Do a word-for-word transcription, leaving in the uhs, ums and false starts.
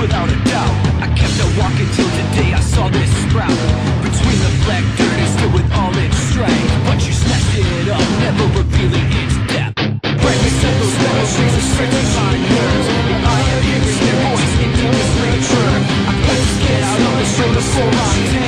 Without a doubt, I kept on walking till today I saw this sprout between the black dirt and still with all its strength. But you snatched it up, never revealing its depth. Right beside those metal shades of strength and fine nerves, the iron ears, their voice in deepest nature. I can't get out of the show before I'm dead.